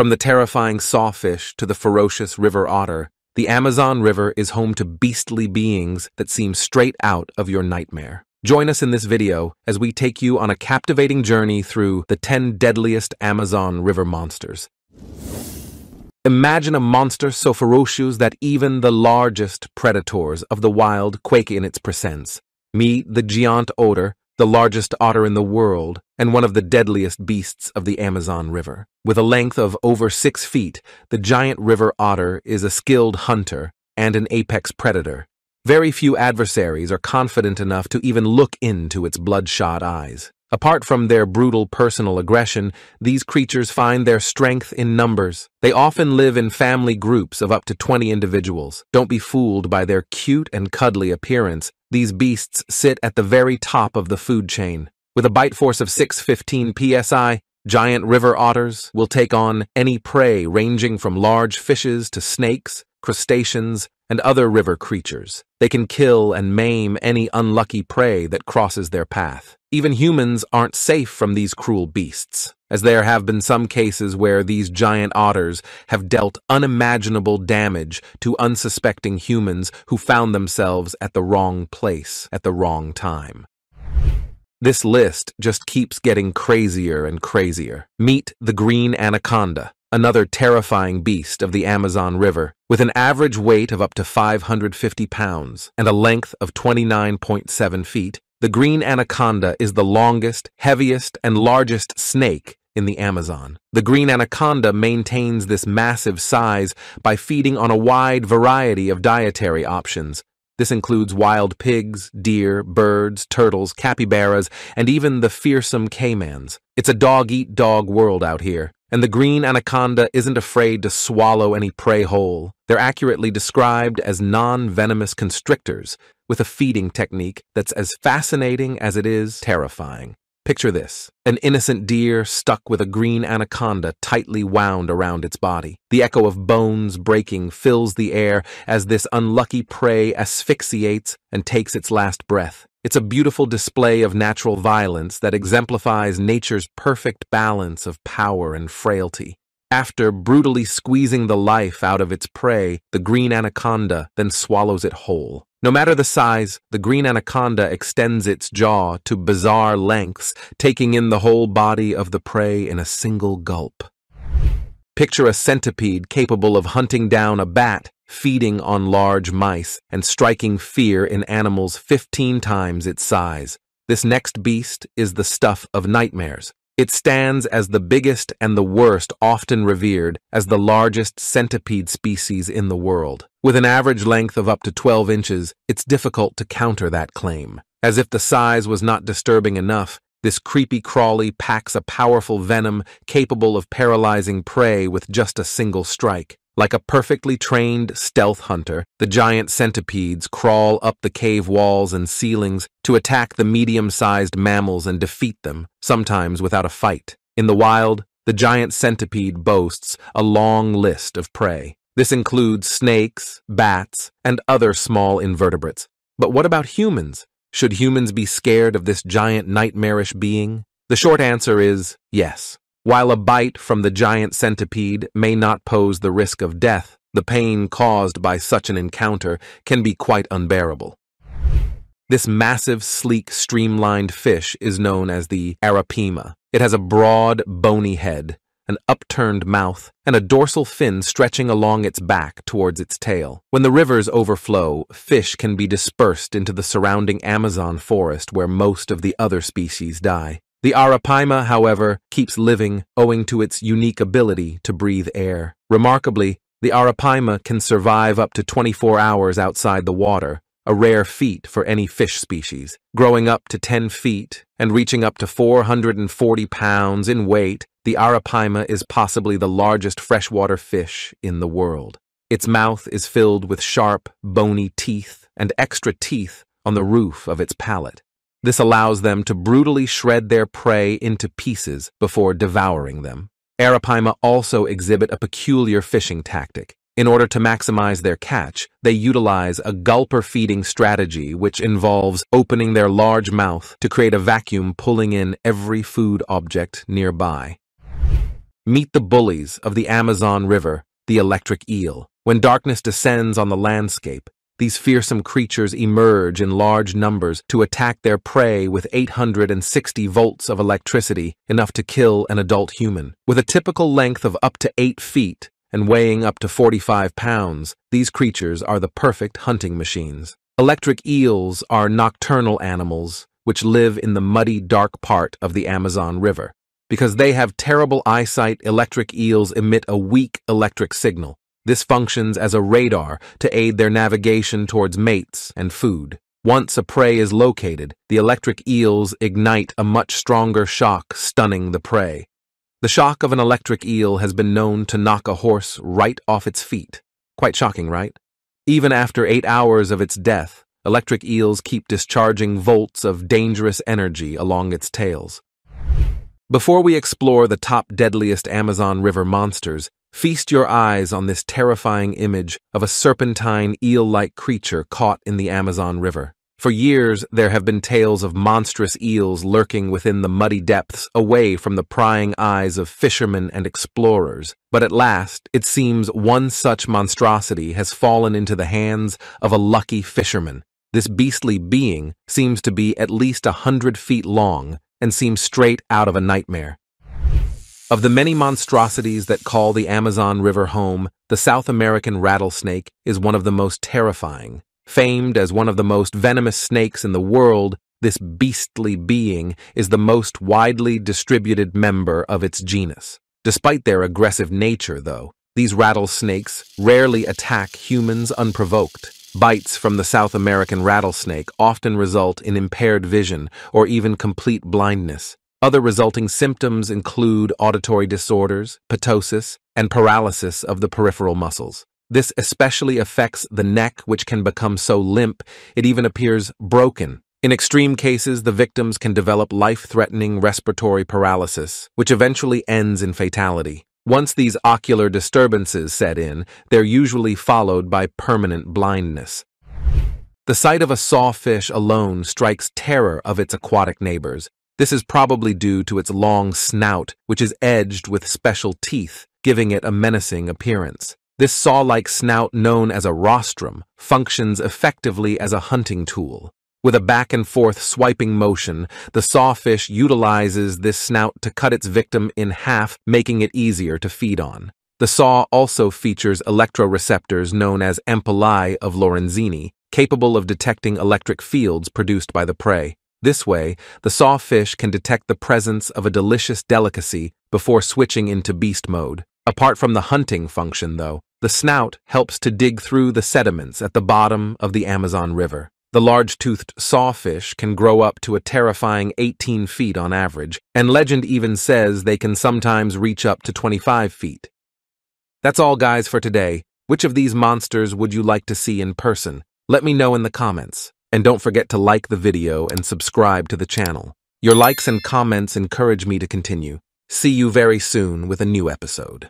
From the terrifying sawfish to the ferocious river otter, the Amazon River is home to beastly beings that seem straight out of your nightmare. Join us in this video as we take you on a captivating journey through the 10 deadliest Amazon River monsters. Imagine a monster so ferocious that even the largest predators of the wild quake in its presence. Meet the giant otter, the largest otter in the world and one of the deadliest beasts of the Amazon River. With a length of over 6 feet, the giant river otter is a skilled hunter and an apex predator. Very few adversaries are confident enough to even look into its bloodshot eyes. Apart from their brutal personal aggression, these creatures find their strength in numbers. They often live in family groups of up to 20 individuals. Don't be fooled by their cute and cuddly appearance. These beasts sit at the very top of the food chain. With a bite force of 615 psi, giant river otters will take on any prey ranging from large fishes to snakes, crustaceans, and other river creatures. They can kill and maim any unlucky prey that crosses their path. Even humans aren't safe from these cruel beasts, as there have been some cases where these giant otters have dealt unimaginable damage to unsuspecting humans who found themselves at the wrong place at the wrong time. This list just keeps getting crazier and crazier. Meet the green anaconda, another terrifying beast of the Amazon River, with an average weight of up to 550 pounds and a length of 29.7 feet. The green anaconda is the longest, heaviest, and largest snake in the Amazon. The green anaconda maintains this massive size by feeding on a wide variety of dietary options. This includes wild pigs, deer, birds, turtles, capybaras, and even the fearsome caimans. It's a dog-eat-dog world out here. And the green anaconda isn't afraid to swallow any prey whole. They're accurately described as non-venomous constrictors, with a feeding technique that's as fascinating as it is terrifying. Picture this: an innocent deer stuck with a green anaconda tightly wound around its body. The echo of bones breaking fills the air as this unlucky prey asphyxiates and takes its last breath. It's a beautiful display of natural violence that exemplifies nature's perfect balance of power and frailty. After brutally squeezing the life out of its prey, the green anaconda then swallows it whole. No matter the size, the green anaconda extends its jaw to bizarre lengths, taking in the whole body of the prey in a single gulp. Picture a centipede capable of hunting down a bat, feeding on large mice, and striking fear in animals 15 times its size. This next beast is the stuff of nightmares. It stands as the biggest and the worst, often revered as the largest centipede species in the world. With an average length of up to 12 inches, it's difficult to counter that claim. As if the size was not disturbing enough, this creepy crawly packs a powerful venom capable of paralyzing prey with just a single strike. Like a perfectly trained stealth hunter, the giant centipedes crawl up the cave walls and ceilings to attack the medium-sized mammals and defeat them, sometimes without a fight. In the wild, the giant centipede boasts a long list of prey. This includes snakes, bats, and other small invertebrates. But what about humans? Should humans be scared of this giant nightmarish being? The short answer is yes. While a bite from the giant centipede may not pose the risk of death, the pain caused by such an encounter can be quite unbearable. This massive, sleek, streamlined fish is known as the Arapaima. It has a broad, bony head, an upturned mouth, and a dorsal fin stretching along its back towards its tail. When the rivers overflow, fish can be dispersed into the surrounding Amazon forest where most of the other species die. The Arapaima, however, keeps living owing to its unique ability to breathe air. Remarkably, the Arapaima can survive up to 24 hours outside the water, a rare feat for any fish species. Growing up to 10 feet and reaching up to 440 pounds in weight, the Arapaima is possibly the largest freshwater fish in the world. Its mouth is filled with sharp, bony teeth and extra teeth on the roof of its palate. This allows them to brutally shred their prey into pieces before devouring them. Arapaima also exhibit a peculiar fishing tactic. In order to maximize their catch, they utilize a gulper feeding strategy which involves opening their large mouth to create a vacuum pulling in every food object nearby. Meet the bullies of the Amazon River, the electric eel. When darkness descends on the landscape, these fearsome creatures emerge in large numbers to attack their prey with 860 volts of electricity, enough to kill an adult human. With a typical length of up to 8 feet and weighing up to 45 pounds, these creatures are the perfect hunting machines. Electric eels are nocturnal animals which live in the muddy, dark part of the Amazon River. Because they have terrible eyesight, electric eels emit a weak electric signal. This functions as a radar to aid their navigation towards mates and food. Once a prey is located, the electric eels ignite a much stronger shock, stunning the prey. The shock of an electric eel has been known to knock a horse right off its feet. Quite shocking, right? Even after 8 hours of its death, electric eels keep discharging volts of dangerous energy along its tails. Before we explore the top deadliest Amazon River monsters, feast your eyes on this terrifying image of a serpentine eel-like creature caught in the Amazon River. For years, there have been tales of monstrous eels lurking within the muddy depths away from the prying eyes of fishermen and explorers. But at last, it seems one such monstrosity has fallen into the hands of a lucky fisherman. This beastly being seems to be at least 100 feet long and seems straight out of a nightmare. Of the many monstrosities that call the Amazon River home, the South American rattlesnake is one of the most terrifying. Famed as one of the most venomous snakes in the world, this beastly being is the most widely distributed member of its genus. Despite their aggressive nature, though, these rattlesnakes rarely attack humans unprovoked. Bites from the South American rattlesnake often result in impaired vision or even complete blindness. Other resulting symptoms include auditory disorders, ptosis, and paralysis of the peripheral muscles. This especially affects the neck, which can become so limp it even appears broken. In extreme cases, the victims can develop life-threatening respiratory paralysis, which eventually ends in fatality. Once these ocular disturbances set in, they're usually followed by permanent blindness. The sight of a sawfish alone strikes terror of its aquatic neighbors. This is probably due to its long snout, which is edged with special teeth, giving it a menacing appearance. This saw-like snout, known as a rostrum, functions effectively as a hunting tool. With a back-and-forth swiping motion, the sawfish utilizes this snout to cut its victim in half, making it easier to feed on. The saw also features electroreceptors known as ampullae of Lorenzini, capable of detecting electric fields produced by the prey. This way, the sawfish can detect the presence of a delicious delicacy before switching into beast mode. Apart from the hunting function, though, the snout helps to dig through the sediments at the bottom of the Amazon River. The large-toothed sawfish can grow up to a terrifying 18 feet on average, and legend even says they can sometimes reach up to 25 feet. That's all, guys, for today. Which of these monsters would you like to see in person? Let me know in the comments. And don't forget to like the video and subscribe to the channel. Your likes and comments encourage me to continue. See you very soon with a new episode.